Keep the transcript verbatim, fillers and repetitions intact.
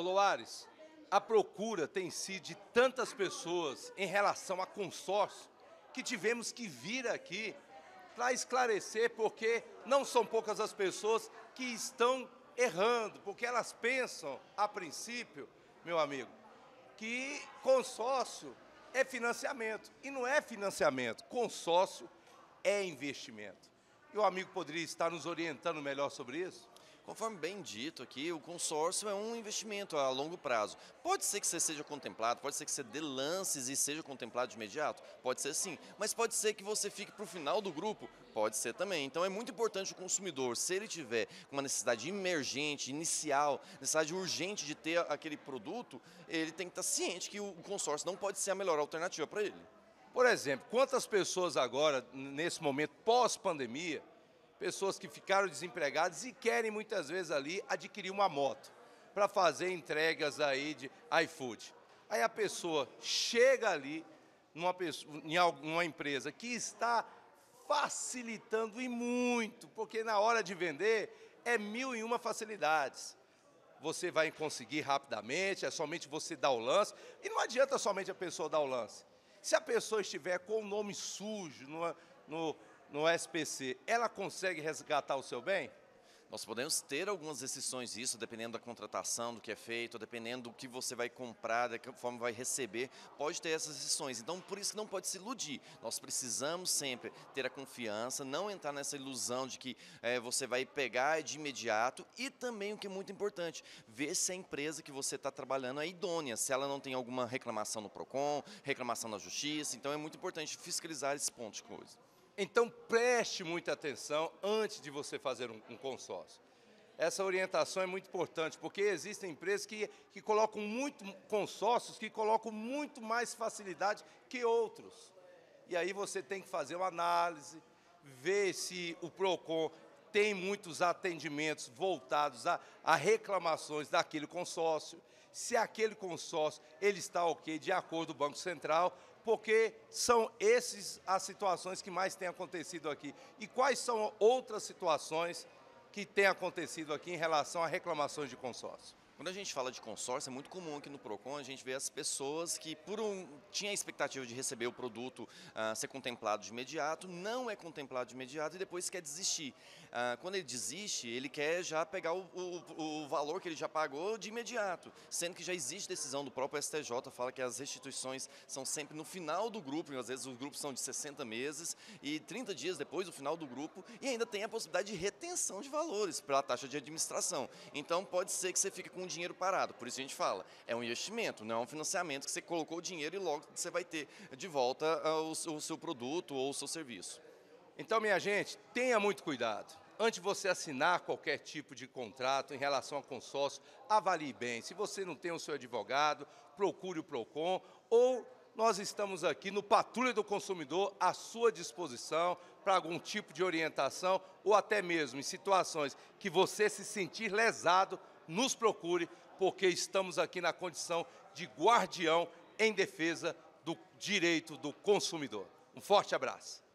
Ô Luares, a procura tem sido de tantas pessoas em relação a consórcio que tivemos que vir aqui para esclarecer, porque não são poucas as pessoas que estão errando, porque elas pensam, a princípio, meu amigo, que consórcio é financiamento. E não é financiamento, consórcio é investimento. E o amigo poderia estar nos orientando melhor sobre isso? Conforme bem dito aqui, o consórcio é um investimento a longo prazo. Pode ser que você seja contemplado, pode ser que você dê lances e seja contemplado de imediato, pode ser sim, mas pode ser que você fique para o final do grupo, pode ser também. Então é muito importante o consumidor, se ele tiver uma necessidade emergente, inicial, necessidade urgente de ter aquele produto, ele tem que estar ciente que o consórcio não pode ser a melhor alternativa para ele. Por exemplo, quantas pessoas agora, nesse momento pós-pandemia, pessoas que ficaram desempregadas e querem muitas vezes ali adquirir uma moto para fazer entregas aí de iFood. Aí a pessoa chega ali numa, pessoa, em alguma empresa que está facilitando e muito, porque na hora de vender é mil e uma facilidades. Você vai conseguir rapidamente, é somente você dar o lance. E não adianta somente a pessoa dar o lance. Se a pessoa estiver com o nome sujo no... no no S P C, ela consegue resgatar o seu bem? Nós podemos ter algumas exceções disso, dependendo da contratação, do que é feito, dependendo do que você vai comprar, da que forma vai receber, pode ter essas exceções. Então, por isso que não pode se iludir. Nós precisamos sempre ter a confiança, não entrar nessa ilusão de que é, você vai pegar de imediato e também, o que é muito importante, ver se a empresa que você está trabalhando é idônea, se ela não tem alguma reclamação no PROCON, reclamação na Justiça. Então, é muito importante fiscalizar esse ponto de coisa. Então, preste muita atenção antes de você fazer um, um consórcio. Essa orientação é muito importante, porque existem empresas que, que colocam muito consórcios, que colocam muito mais facilidade que outros. E aí você tem que fazer uma análise, ver se o PROCON tem muitos atendimentos voltados a, a reclamações daquele consórcio, se aquele consórcio ele está ok de acordo com o Banco Central, porque são essas as situações que mais têm acontecido aqui. E quais são outras situações que têm acontecido aqui em relação a reclamações de consórcio? Quando a gente fala de consórcio, é muito comum aqui no PROCON a gente vê as pessoas que por um, tinha a expectativa de receber o produto, uh, ser contemplado de imediato, não é contemplado de imediato e depois quer desistir. Uh, quando ele desiste, ele quer já pegar o, o, o valor que ele já pagou de imediato, sendo que já existe decisão do próprio S T J, fala que as restituições são sempre no final do grupo, e às vezes os grupos são de sessenta meses e trinta dias depois do final do grupo, e ainda tem a possibilidade de retenção de valores pela taxa de administração. Então pode ser que você fique com dinheiro parado, por isso a gente fala, é um investimento, não é um financiamento que você colocou o dinheiro e logo você vai ter de volta o seu produto ou o seu serviço. Então, minha gente, tenha muito cuidado. Antes de você assinar qualquer tipo de contrato em relação a consórcio, avalie bem. Se você não tem o seu advogado, procure o PROCON, ou nós estamos aqui no Patrulha do Consumidor à sua disposição para algum tipo de orientação ou até mesmo em situações que você se sentir lesado, nos procure, porque estamos aqui na condição de guardião em defesa do direito do consumidor. Um forte abraço.